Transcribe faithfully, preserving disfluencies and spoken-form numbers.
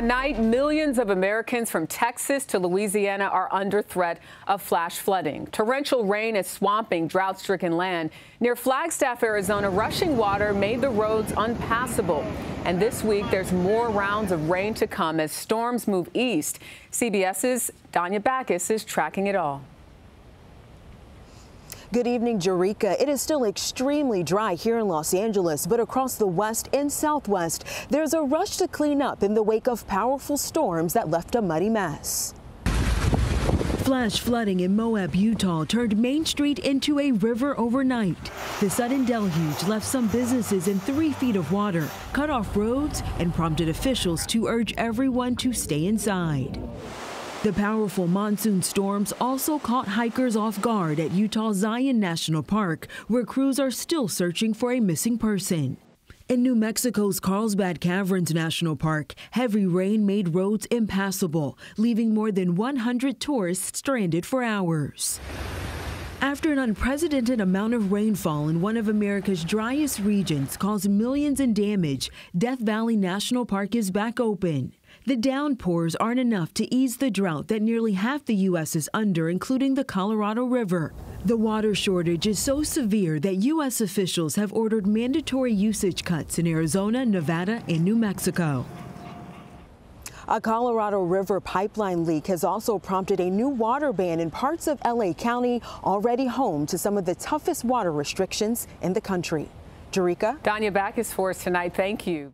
Tonight, millions of Americans from Texas to Louisiana are under threat of flash flooding. Torrential rain is swamping drought-stricken land. Near Flagstaff, Arizona, rushing water made the roads unpassable. And this week, there's more rounds of rain to come as storms move east. C B S's Danya Bacchus is tracking it all. Good evening, Jericka. It is still extremely dry here in Los Angeles, but across the west and southwest, there's a rush to clean up in the wake of powerful storms that left a muddy mess. Flash flooding in Moab, Utah turned Main Street into a river overnight. The sudden deluge left some businesses in three feet of water, cut off roads, and prompted officials to urge everyone to stay inside. The powerful monsoon storms also caught hikers off guard at Utah's Zion National Park, where crews are still searching for a missing person. In New Mexico's Carlsbad Caverns National Park, heavy rain made roads impassable, leaving more than one hundred tourists stranded for hours. After an unprecedented amount of rainfall in one of America's driest regions caused millions in damage, Death Valley National Park is back open. The downpours aren't enough to ease the drought that nearly half the U S is under, including the Colorado River. The water shortage is so severe that U S officials have ordered mandatory usage cuts in Arizona, Nevada, and New Mexico. A Colorado River pipeline leak has also prompted a new water ban in parts of L A County, already home to some of the toughest water restrictions in the country. Jericka? Danya Bacchus for us tonight. Thank you.